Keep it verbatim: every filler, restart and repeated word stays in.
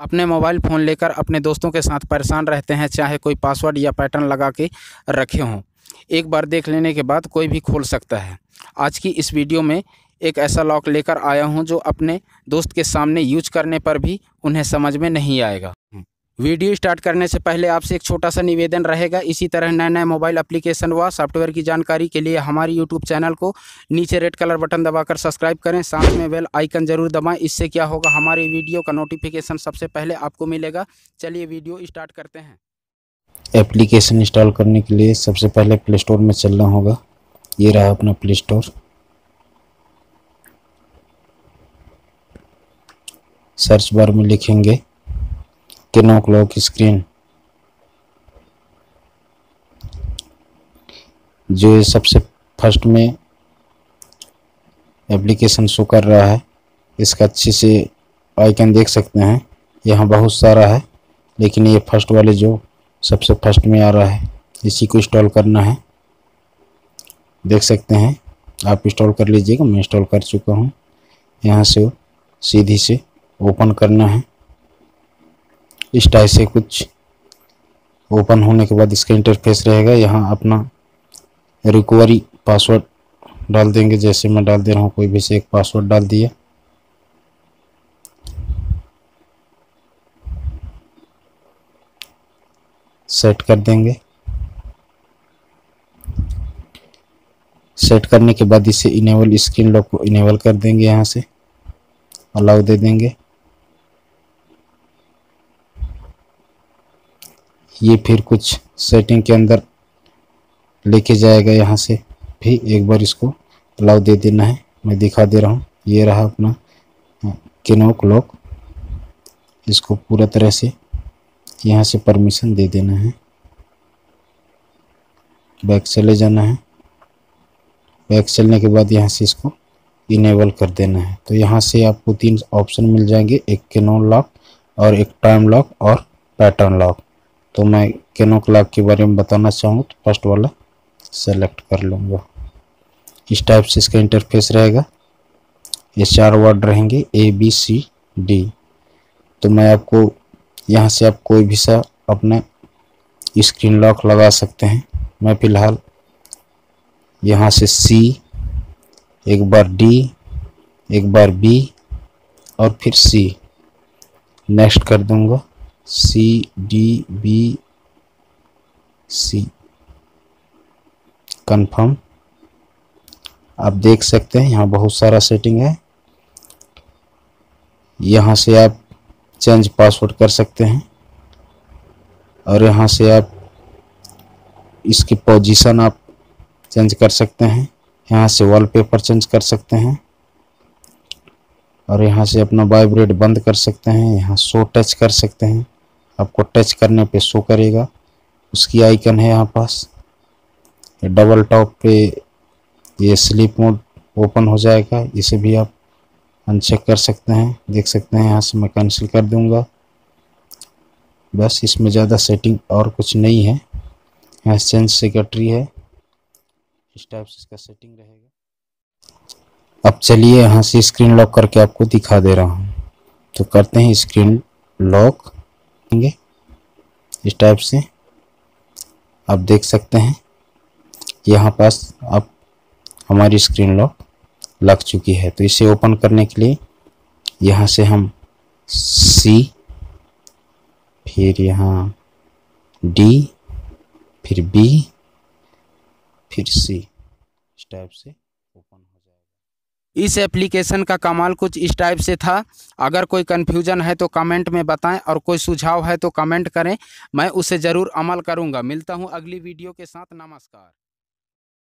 अपने mobile phone लेकर अपने दोस्तों के साथ परेशान रहते हैं, चाहे कोई पासवर्ड या पैटर्न लगा के रखे हों। एक बार देख लेने के बाद कोई भी खोल सकता है। आज की इस वीडियो में एक ऐसा लॉक लेकर आया हूं जो अपने दोस्त के सामने यूज करने पर भी उन्हें समझ में नहीं आएगा। वीडियो स्टार्ट करने से पहले आपसे एक छोटा सा निवेदन रहेगा, इसी तरह नए नए मोबाइल एप्लीकेशन व सॉफ्टवेयर की जानकारी के लिए हमारे यूट्यूब चैनल को नीचे रेड कलर बटन दबाकर सब्सक्राइब करें, साथ में बेल आइकन जरूर दबाएं। इससे क्या होगा, हमारे वीडियो का नोटिफिकेशन सबसे पहले आपको मिलेगा। चलिए वीडियो स्टार्ट करते हैं। एप्लीकेशन इंस्टॉल करने के लिए सबसे पहले प्ले स्टोर में चलना होगा। ये रहा अपना प्ले स्टोर। सर्च बार में लिखेंगे नॉक लॉक स्क्रीन, जो सबसे फर्स्ट में एप्लीकेशन शो कर रहा है। इसका अच्छे से आइकन देख सकते हैं, यहाँ बहुत सारा है, लेकिन ये फर्स्ट वाले जो सबसे फर्स्ट में आ रहा है, इसी को इंस्टॉल करना है। देख सकते हैं आप, इंस्टॉल कर लीजिएगा। मैं इंस्टॉल कर चुका हूँ। यहाँ से सीधी से ओपन करना है। इस टाइप से कुछ ओपन होने के बाद इसका इंटरफेस रहेगा। यहाँ अपना रिकवरी पासवर्ड डाल देंगे, जैसे मैं डाल दे रहा हूँ। कोई भी से एक पासवर्ड डाल दिया। सेट कर देंगे। सेट करने के बाद इसे इनेबल, स्क्रीन लॉक को इनेबल कर देंगे। यहाँ से अलाउ दे देंगे। ये फिर कुछ सेटिंग के अंदर लेके जाएगा। यहाँ से फिर एक बार इसको अलाउ दे देना है। मैं दिखा दे रहा हूँ। ये रहा अपना नॉक लॉक। इसको पूरा तरह से यहाँ से परमिशन दे देना है। बैक चले जाना है। बैक चलने के बाद यहाँ से इसको इनेबल कर देना है। तो यहाँ से आपको तीन ऑप्शन मिल जाएंगे, एक नॉक लॉक और एक टाइम लॉक और पैटर्न लॉक। तो मैं नॉक लॉक के बारे में बताना चाहूँ तो फर्स्ट वाला सेलेक्ट कर लूँगा। इस टाइप से इसका इंटरफेस रहेगा। ये चार वर्ड रहेंगे ए बी सी डी। तो मैं आपको यहाँ से आप कोई भी सा अपना स्क्रीन लॉक लगा सकते हैं। मैं फ़िलहाल यहाँ से सी, एक बार डी, एक बार बी और फिर सी, नेक्स्ट कर दूँगा। C D B C, confirm. आप देख सकते हैं यहाँ बहुत सारा सेटिंग है। यहाँ से आप चेंज पासवर्ड कर सकते हैं और यहाँ से आप इसकी पोजीशन आप चेंज कर सकते हैं। यहाँ से वॉलपेपर चेंज कर सकते हैं और यहाँ से अपना वाइब्रेट बंद कर सकते हैं। यहाँ शो टच कर सकते हैं, आपको टच करने पे शो करेगा। उसकी आइकन है यहाँ पास। डबल टॉप पे ये स्लीप मोड ओपन हो जाएगा, इसे भी आप अनचेक कर सकते हैं। देख सकते हैं यहाँ से मैं कैंसिल कर दूँगा। बस इसमें ज़्यादा सेटिंग और कुछ नहीं है। यहाँ चेंज सेक्रेटरी है, इस टाइप से इसका सेटिंग रहेगा। अब चलिए यहाँ से स्क्रीन लॉक करके आपको दिखा दे रहा हूँ। तो करते हैं स्क्रीन लॉक। इस टाइप से आप देख सकते हैं यहाँ पास आप हमारी स्क्रीन लॉक लग चुकी है। तो इसे ओपन करने के लिए यहाँ से हम सी, फिर यहाँ डी, फिर बी, फिर सी, इस टाइप से ओपन हो जाएगा। इस एप्लीकेशन का कमाल कुछ इस टाइप से था। अगर कोई कन्फ्यूजन है तो कमेंट में बताएं और कोई सुझाव है तो कमेंट करें, मैं उसे ज़रूर अमल करूंगा। मिलता हूं अगली वीडियो के साथ। नमस्कार।